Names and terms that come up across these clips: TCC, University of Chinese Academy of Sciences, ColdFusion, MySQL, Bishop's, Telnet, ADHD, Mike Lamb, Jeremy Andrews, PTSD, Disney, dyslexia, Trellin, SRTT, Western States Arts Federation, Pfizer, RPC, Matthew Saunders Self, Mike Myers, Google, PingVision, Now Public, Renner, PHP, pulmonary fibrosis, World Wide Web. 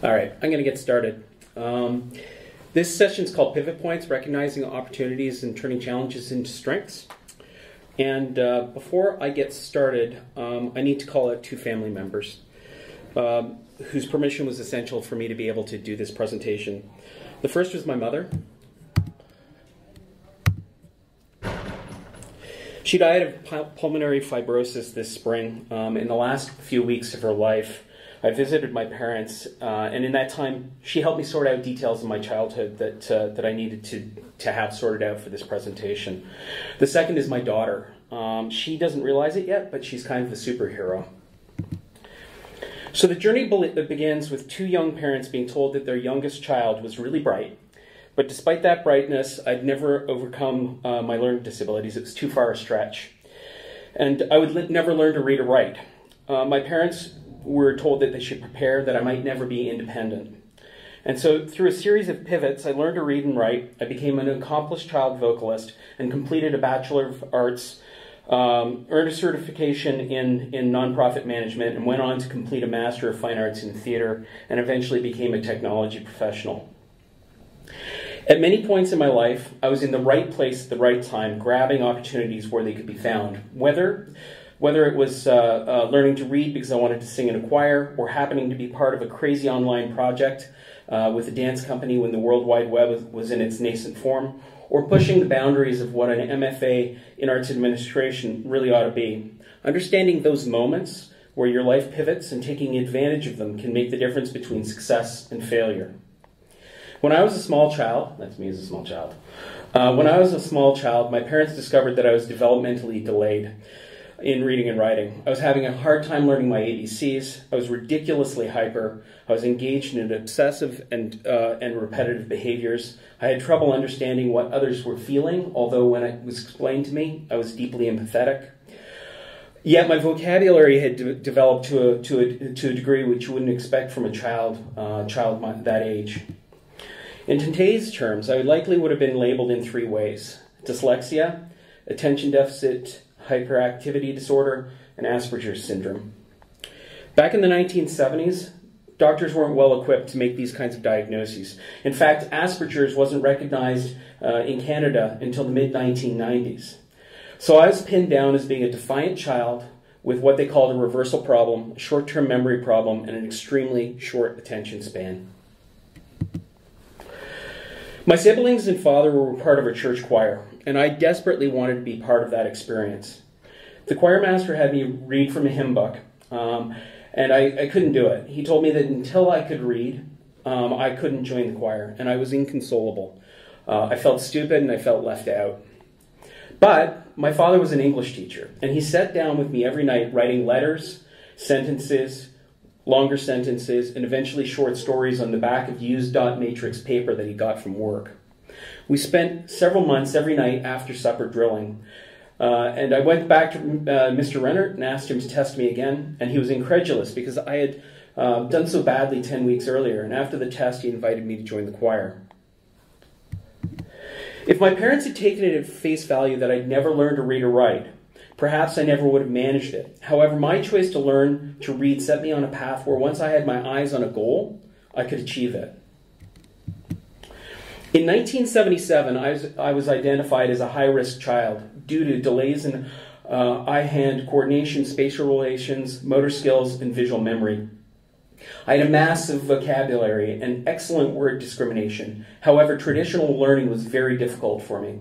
All right, I'm going to get started. This session is called Pivot Points, Recognizing Opportunities and Turning Challenges into Strengths. And before I get started, I need to call out two family members whose permission was essential for me to be able to do this presentation. The first was my mother. She died of pulmonary fibrosis this spring. In the last few weeks of her life, I visited my parents, and in that time, she helped me sort out details of my childhood that I needed to have sorted out for this presentation. The second is my daughter. She doesn't realize it yet, but she's kind of a superhero. So the journey begins with two young parents being told that their youngest child was really bright, but despite that brightness, I'd never overcome my learning disabilities. It was too far a stretch, and I would never learn to read or write. My parents were told that they should prepare, that I might never be independent. And so through a series of pivots, I learned to read and write. I became an accomplished child vocalist and completed a Bachelor of Arts, earned a certification in nonprofit management, and went on to complete a Master of Fine Arts in Theater, and eventually became a technology professional. At many points in my life, I was in the right place at the right time, grabbing opportunities where they could be found, whether it was learning to read because I wanted to sing in a choir, or happening to be part of a crazy online project with a dance company when the World Wide Web was in its nascent form, or pushing the boundaries of what an MFA in arts administration really ought to be. Understanding those moments where your life pivots and taking advantage of them can make the difference between success and failure. When I was a small child, that's me as a small child, my parents discovered that I was developmentally delayed in reading and writing. I was having a hard time learning my ABCs. I was ridiculously hyper. I was engaged in obsessive and repetitive behaviors. I had trouble understanding what others were feeling, although when it was explained to me, I was deeply empathetic. Yet my vocabulary had developed to a degree which you wouldn't expect from a child, that age. In today's terms, I likely would have been labeled in three ways: dyslexia, attention deficit hyperactivity disorder, and Asperger's syndrome. Back in the 1970s, doctors weren't well equipped to make these kinds of diagnoses. In fact, Asperger's wasn't recognized in Canada until the mid-1990s. So I was pinned down as being a defiant child with what they called a reversal problem, a short-term memory problem, and an extremely short attention span. My siblings and father were part of a church choir, and I desperately wanted to be part of that experience. The choir master had me read from a hymn book, and I couldn't do it. He told me that until I could read, I couldn't join the choir, and I was inconsolable. I felt stupid and I felt left out. But my father was an English teacher, and he sat down with me every night writing letters, sentences, longer sentences, and eventually short stories on the back of used dot matrix paper that he got from work. We spent several months every night after supper drilling, and I went back to Mr. Renner and asked him to test me again, and he was incredulous because I had done so badly 10 weeks earlier, and after the test he invited me to join the choir. If my parents had taken it at face value that I'd never learned to read or write, perhaps I never would have managed it. However, my choice to learn to read set me on a path where once I had my eyes on a goal, I could achieve it. In 1977, I was identified as a high-risk child due to delays in eye-hand coordination, spatial relations, motor skills, and visual memory. I had a massive vocabulary and excellent word discrimination. However, traditional learning was very difficult for me.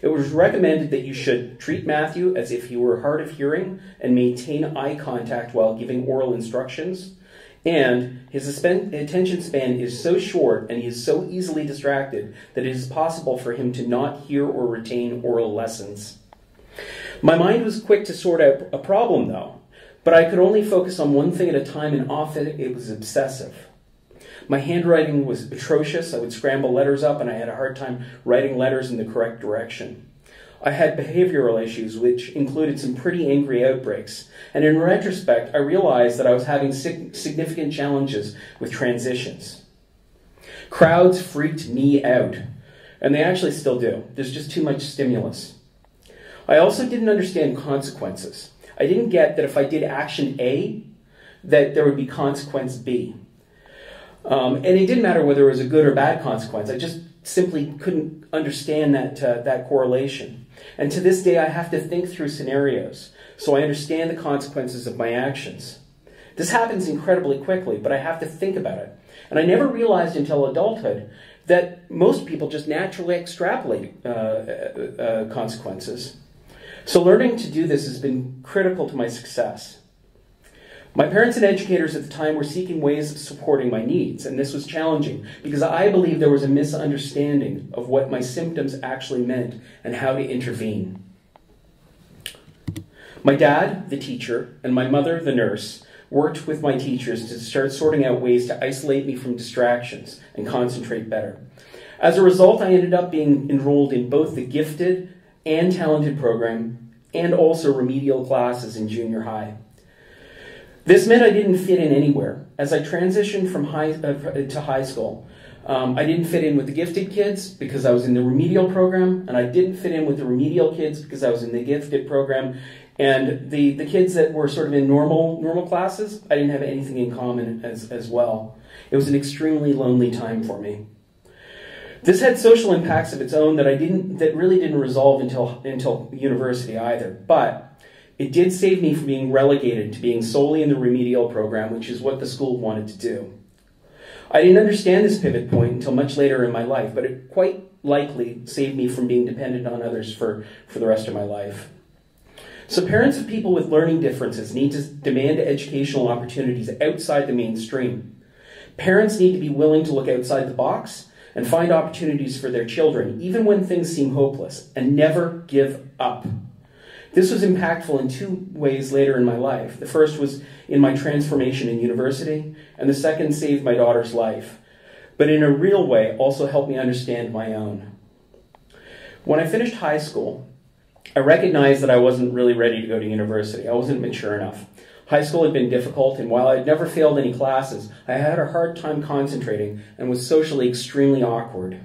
It was recommended that you should treat Matthew as if he were hard of hearing and maintain eye contact while giving oral instructions. And his attention span is so short and he is so easily distracted that it is possible for him to not hear or retain oral lessons. My mind was quick to sort out a problem, though, but I could only focus on one thing at a time, and often it was obsessive. My handwriting was atrocious. I would scramble letters up, and I had a hard time writing letters in the correct direction. I had behavioral issues, which included some pretty angry outbreaks. And in retrospect, I realized that I was having significant challenges with transitions. Crowds freaked me out, and they actually still do. There's just too much stimulus. I also didn't understand consequences. I didn't get that if I did action A, that there would be consequence B. And it didn't matter whether it was a good or bad consequence. I just simply couldn't understand that, that correlation. And to this day, I have to think through scenarios so I understand the consequences of my actions. This happens incredibly quickly, but I have to think about it. And I never realized until adulthood that most people just naturally extrapolate consequences. So learning to do this has been critical to my success. My parents and educators at the time were seeking ways of supporting my needs, and this was challenging because I believe there was a misunderstanding of what my symptoms actually meant and how to intervene. My dad, the teacher, and my mother, the nurse, worked with my teachers to start sorting out ways to isolate me from distractions and concentrate better. As a result, I ended up being enrolled in both the gifted and talented program and also remedial classes in junior high. This meant I didn't fit in anywhere. As I transitioned from high school, I didn't fit in with the gifted kids because I was in the remedial program, and I didn't fit in with the remedial kids because I was in the gifted program. And the kids that were sort of in normal classes, I didn't have anything in common as well. It was an extremely lonely time for me. This had social impacts of its own that really didn't resolve until university either. But it did save me from being relegated to being solely in the remedial program, which is what the school wanted to do. I didn't understand this pivot point until much later in my life, but it quite likely saved me from being dependent on others for the rest of my life. So parents of people with learning differences need to demand educational opportunities outside the mainstream. Parents need to be willing to look outside the box and find opportunities for their children, even when things seem hopeless, and never give up. This was impactful in two ways later in my life. The first was in my transformation in university, and the second saved my daughter's life, but in a real way also helped me understand my own. When I finished high school, I recognized that I wasn't really ready to go to university. I wasn't mature enough. High school had been difficult, and while I had never failed any classes, I had a hard time concentrating and was socially extremely awkward.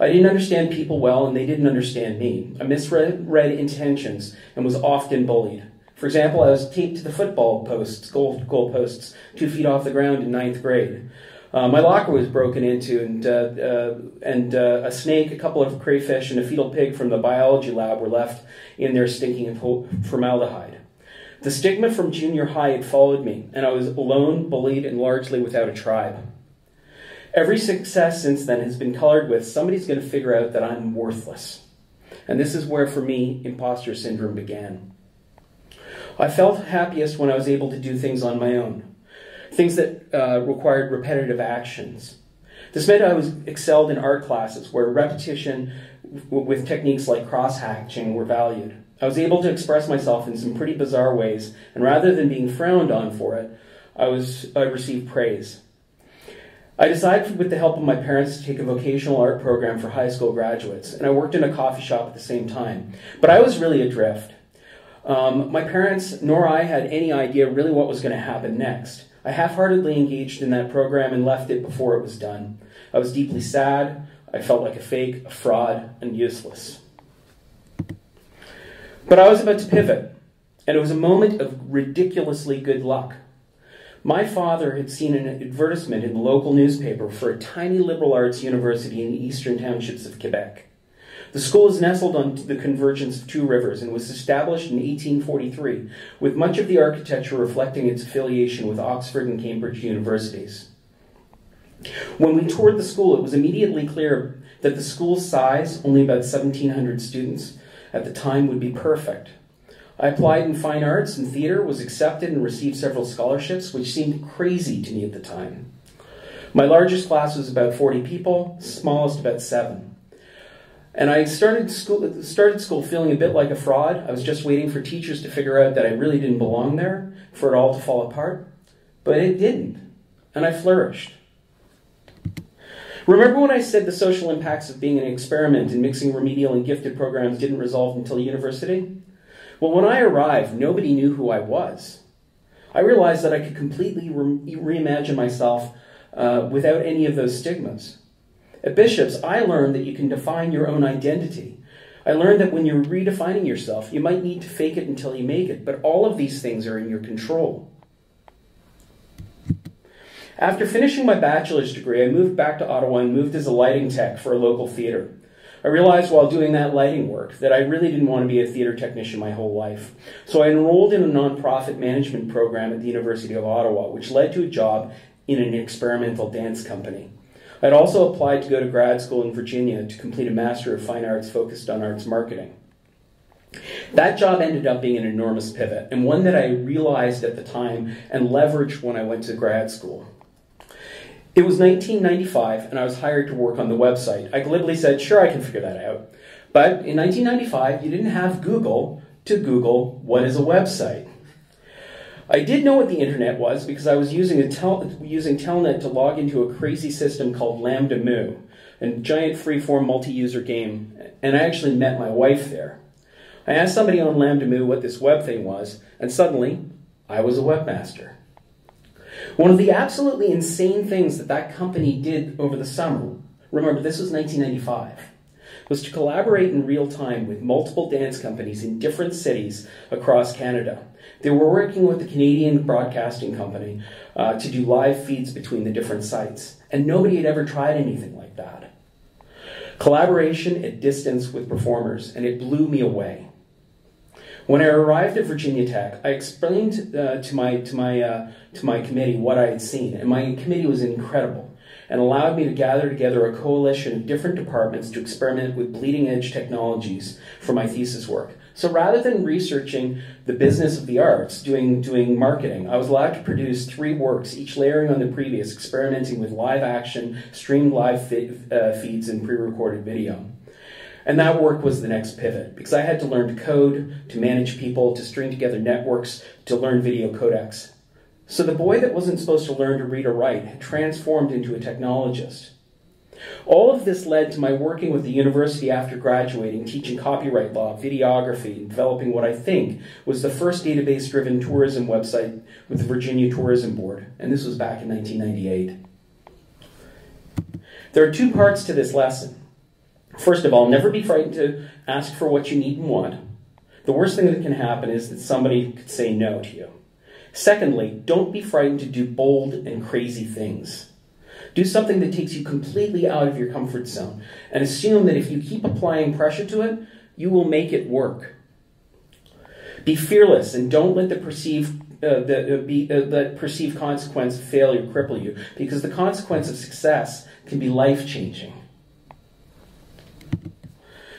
I didn't understand people well, and they didn't understand me. I misread intentions and was often bullied. For example, I was taped to the football posts, goal posts, 2 feet off the ground in 9th grade. My locker was broken into, and a snake, a couple of crayfish, and a fetal pig from the biology lab were left in there stinking of formaldehyde. The stigma from junior high had followed me, and I was alone, bullied, and largely without a tribe. Every success since then has been colored with, somebody's going to figure out that I'm worthless. And this is where, for me, imposter syndrome began. I felt happiest when I was able to do things on my own. Things that required repetitive actions. This meant I was excelled in art classes where repetition with techniques like cross-hatching were valued. I was able to express myself in some pretty bizarre ways, and rather than being frowned on for it, I received praise. I decided with the help of my parents to take a vocational art program for high school graduates, and I worked in a coffee shop at the same time. But I was really adrift. My parents nor I had any idea really what was going to happen next. I half-heartedly engaged in that program and left it before it was done. I was deeply sad. I felt like a fake, a fraud, and useless. But I was about to pivot, and it was a moment of ridiculously good luck. My father had seen an advertisement in the local newspaper for a tiny liberal arts university in the eastern townships of Quebec. The school is nestled on the convergence of two rivers and was established in 1843, with much of the architecture reflecting its affiliation with Oxford and Cambridge universities. When we toured the school, it was immediately clear that the school's size, only about 1,700 students at the time, would be perfect. I applied in fine arts and theater, was accepted, and received several scholarships, which seemed crazy to me at the time. My largest class was about 40 people, smallest about 7. And I started school feeling a bit like a fraud. I was just waiting for teachers to figure out that I really didn't belong there, for it all to fall apart. But it didn't, and I flourished. Remember when I said the social impacts of being an experiment and mixing remedial and gifted programs didn't resolve until university? Well, when I arrived, nobody knew who I was. I realized that I could completely reimagine myself without any of those stigmas. At Bishop's, I learned that you can define your own identity. I learned that when you're redefining yourself, you might need to fake it until you make it, but all of these things are in your control. After finishing my bachelor's degree, I moved back to Ottawa and moved as a lighting tech for a local theater. I realized while doing that lighting work that I really didn't want to be a theater technician my whole life. So I enrolled in a nonprofit management program at the University of Ottawa, which led to a job in an experimental dance company. I'd also applied to go to grad school in Virginia to complete a Master of Fine Arts focused on arts marketing. That job ended up being an enormous pivot, and one that I realized at the time and leveraged when I went to grad school. It was 1995, and I was hired to work on the website. I glibly said, sure, I can figure that out. But in 1995, you didn't have Google to Google what is a website. I did know what the internet was because I was using Telnet to log into a crazy system called LambdaMoo, a giant free-form multi-user game, and I actually met my wife there. I asked somebody on LambdaMoo what this web thing was, and suddenly, I was a webmaster. One of the absolutely insane things that company did over the summer, remember this was 1995, was to collaborate in real time with multiple dance companies in different cities across Canada. They were working with the Canadian Broadcasting Company to do live feeds between the different sites, and nobody had ever tried anything like that. Collaboration at distance with performers, and it blew me away. When I arrived at Virginia Tech, I explained to my committee what I had seen, and my committee was incredible and allowed me to gather together a coalition of different departments to experiment with bleeding-edge technologies for my thesis work. So rather than researching the business of the arts, doing marketing, I was allowed to produce three works, each layering on the previous, experimenting with live action, streamed live feeds, and pre-recorded video. And that work was the next pivot, because I had to learn to code, to manage people, to string together networks, to learn video codecs. So the boy that wasn't supposed to learn to read or write had transformed into a technologist. All of this led to my working with the university after graduating, teaching copyright law, videography, and developing what I think was the first database-driven tourism website with the Virginia Tourism Board, and this was back in 1998. There are two parts to this lesson. First of all, never be frightened to ask for what you need and want. The worst thing that can happen is that somebody could say no to you. Secondly, don't be frightened to do bold and crazy things. Do something that takes you completely out of your comfort zone, and assume that if you keep applying pressure to it, you will make it work. Be fearless, and don't let the perceived consequence of failure cripple you, because the consequence of success can be life-changing.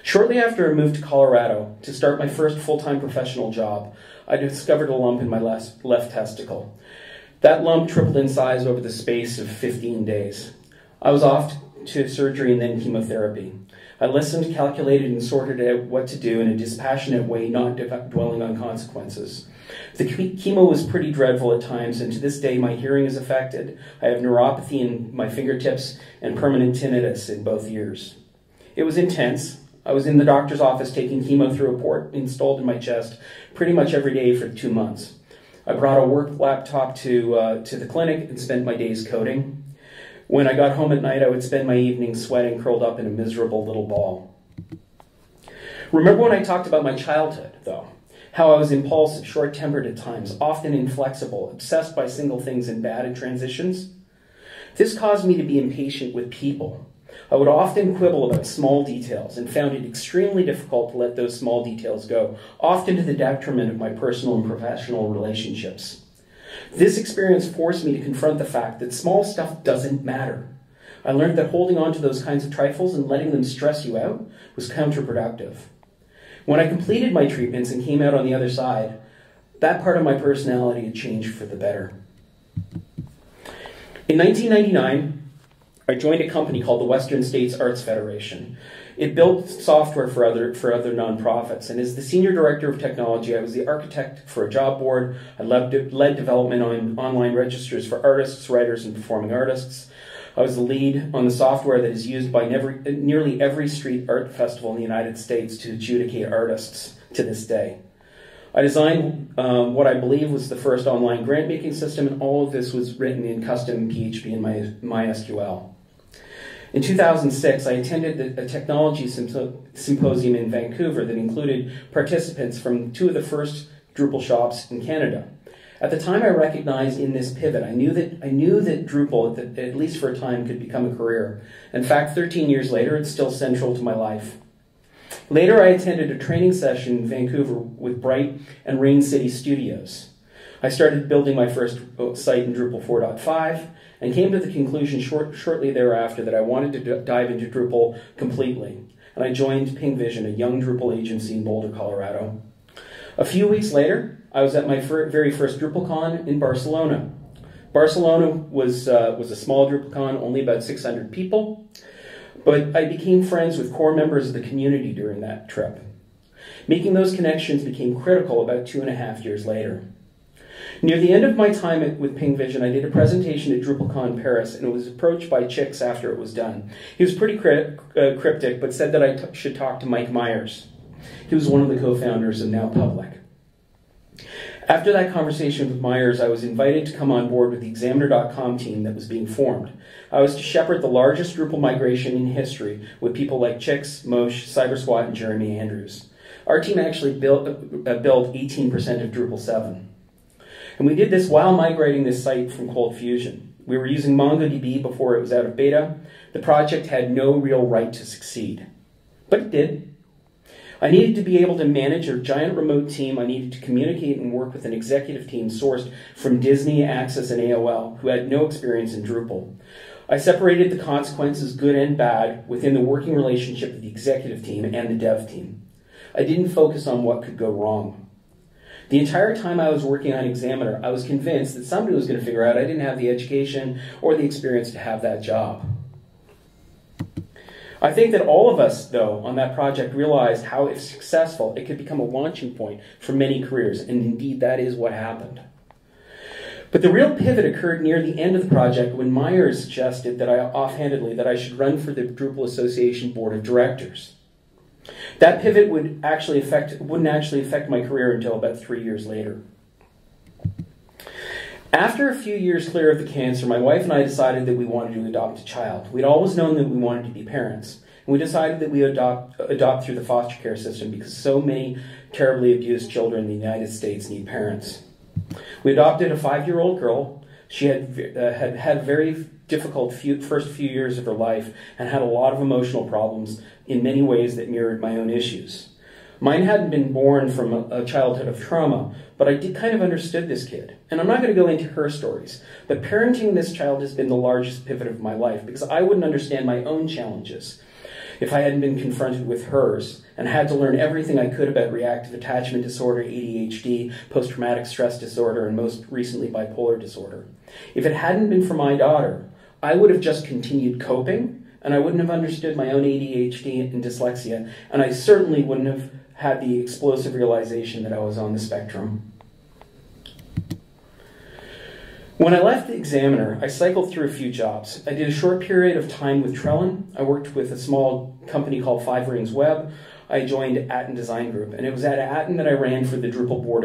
Shortly after I moved to Colorado to start my first full-time professional job, I discovered a lump in my left testicle. That lump tripled in size over the space of 15 days. I was off to surgery and then chemotherapy. I listened, calculated, and sorted out what to do in a dispassionate way, not dwelling on consequences. The chemo was pretty dreadful at times, and to this day my hearing is affected. I have neuropathy in my fingertips and permanent tinnitus in both ears. It was intense. I was in the doctor's office taking chemo through a port installed in my chest pretty much every day for 2 months. I brought a work laptop to the clinic and spent my days coding. When I got home at night, I would spend my evening sweating, curled up in a miserable little ball. Remember when I talked about my childhood, though? How I was impulsive, short-tempered at times, often inflexible, obsessed by single things and bad at transitions? This caused me to be impatient with people. I would often quibble about small details and found it extremely difficult to let those small details go, often to the detriment of my personal and professional relationships. This experience forced me to confront the fact that small stuff doesn't matter. I learned that holding on to those kinds of trifles and letting them stress you out was counterproductive. When I completed my treatments and came out on the other side, that part of my personality had changed for the better. In 1999, I joined a company called the Western States Arts Federation. It built software for other nonprofits, and as the senior director of technology, I was the architect for a job board. I led development on online registers for artists, writers, and performing artists. I was the lead on the software that is used by nearly every street art festival in the United States to adjudicate artists to this day. I designed what I believe was the first online grant-making system, and all of this was written in custom PHP and MySQL. In 2006, I attended a technology symposium in Vancouver that included participants from two of the first Drupal shops in Canada. At the time, I recognized in this pivot, I knew that Drupal, at least for a time, could become a career. In fact, 13 years later, it's still central to my life. Later, I attended a training session in Vancouver with Bright and Rain City Studios. I started building my first site in Drupal 4.5 and came to the conclusion shortly thereafter that I wanted to dive into Drupal completely. And I joined PingVision, a young Drupal agency in Boulder, Colorado. A few weeks later, I was at my very first DrupalCon in Barcelona. Barcelona was a small DrupalCon, only about 600 people, but I became friends with core members of the community during that trip. Making those connections became critical about 2.5 years later. Near the end of my time with PingVision, I did a presentation at DrupalCon Paris, and it was approached by Chicks after it was done. He was pretty cryptic, but said that I should talk to Mike Myers. He was one of the co-founders of Now Public. After that conversation with Myers, I was invited to come on board with the examiner.com team that was being formed. I was to shepherd the largest Drupal migration in history with people like Chicks, Mosh, CyberSquat, and Jeremy Andrews. Our team actually built 18% of Drupal 7. And we did this while migrating this site from ColdFusion. We were using MongoDB before it was out of beta. The project had no real right to succeed, but it did. I needed to be able to manage a giant remote team. I needed to communicate and work with an executive team sourced from Disney, Access, and AOL who had no experience in Drupal. I separated the consequences, good and bad, within the working relationship of the executive team and the dev team. I didn't focus on what could go wrong. The entire time I was working on Examiner, I was convinced that somebody was going to figure out I didn't have the education or the experience to have that job. I think that all of us, though, on that project realized how, if successful, it could become a launching point for many careers, and indeed that is what happened. But the real pivot occurred near the end of the project when Myers suggested that I offhandedly that I should run for the Drupal Association Board of Directors. That pivot wouldn't actually affect my career until about 3 years later. After a few years clear of the cancer, my wife and I decided that we wanted to adopt a child. We'd always known that we wanted to be parents, and we decided that we would adopt through the foster care system because so many terribly abused children in the United States need parents. We adopted a 5-year-old girl. She had very difficult first few years of her life and had a lot of emotional problems in many ways that mirrored my own issues. Mine hadn't been born from a childhood of trauma, but I did kind of understood this kid. And I'm not going to go into her stories, but parenting this child has been the largest pivot of my life because I wouldn't understand my own challenges if I hadn't been confronted with hers and had to learn everything I could about reactive attachment disorder, ADHD, post-traumatic stress disorder, and most recently bipolar disorder. If it hadn't been for my daughter, I would have just continued coping, and I wouldn't have understood my own ADHD and dyslexia, and I certainly wouldn't have had the explosive realization that I was on the spectrum. When I left the Examiner, I cycled through a few jobs. I did a short period of time with Trellin. I worked with a small company called 5 Rings Web. I joined Atten Design Group, and it was at Atten that I ran for the Drupal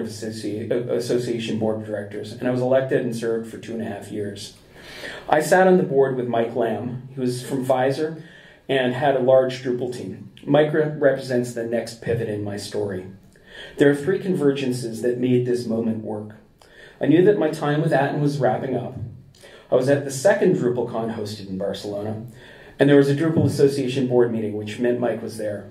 Association Board of Directors, and I was elected and served for 2.5 years. I sat on the board with Mike Lamb. He was from Pfizer and had a large Drupal team. Mike represents the next pivot in my story. There are three convergences that made this moment work. I knew that my time with Atten was wrapping up. I was at the second DrupalCon hosted in Barcelona, and there was a Drupal Association board meeting, which meant Mike was there.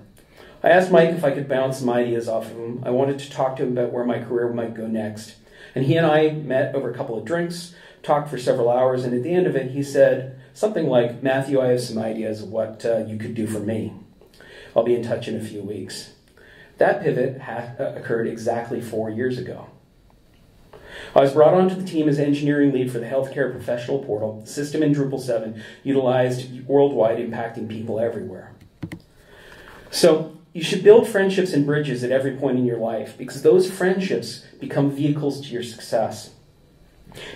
I asked Mike if I could bounce some ideas off of him. I wanted to talk to him about where my career might go next. And he and I met over a couple of drinks, talked for several hours, and at the end of it, he said something like, "Matthew, I have some ideas of what you could do for me. I'll be in touch in a few weeks." That pivot occurred exactly 4 years ago. I was brought onto the team as engineering lead for the healthcare professional portal, the system in Drupal 7, utilized worldwide, impacting people everywhere. So you should build friendships and bridges at every point in your life because those friendships become vehicles to your success.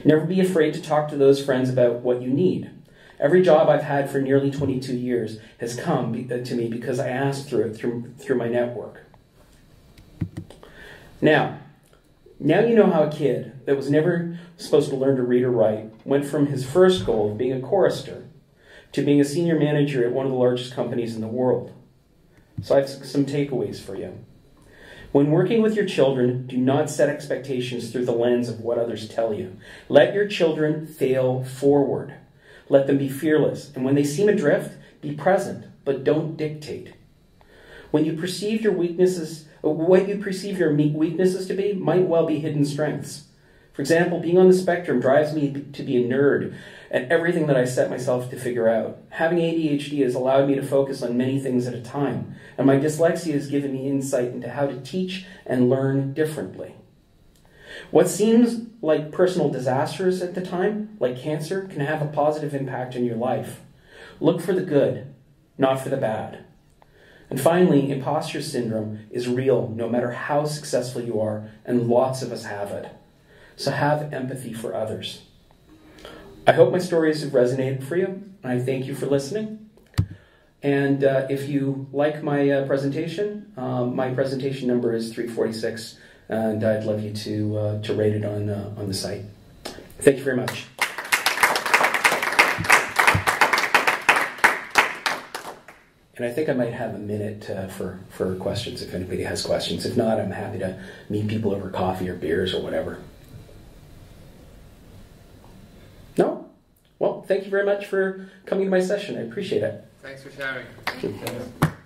Never be afraid to talk to those friends about what you need. Every job I've had for nearly 22 years has come to me because I asked through my network. Now you know how a kid that was never supposed to learn to read or write went from his first goal of being a chorister to being a senior manager at one of the largest companies in the world. So I have some takeaways for you. When working with your children, do not set expectations through the lens of what others tell you. Let your children fail forward. Let them be fearless, and when they seem adrift, be present, but don't dictate. When you perceive your weaknesses, what you perceive your weaknesses to be might well be hidden strengths. For example, being on the spectrum drives me to be a nerd at everything that I set myself to figure out. Having ADHD has allowed me to focus on many things at a time, and my dyslexia has given me insight into how to teach and learn differently. What seems like personal disasters at the time, like cancer, can have a positive impact in your life. Look for the good, not for the bad. And finally, imposter syndrome is real no matter how successful you are, and lots of us have it. So have empathy for others. I hope my stories have resonated for you, and I thank you for listening. And if you like my presentation number is 346, and I'd love you to rate it on the site. Thank you very much. And I think I might have a minute for questions if anybody has questions. If not, I'm happy to meet people over coffee or beers or whatever. No? Well, thank you very much for coming to my session. I appreciate it. Thanks for sharing. Thank you.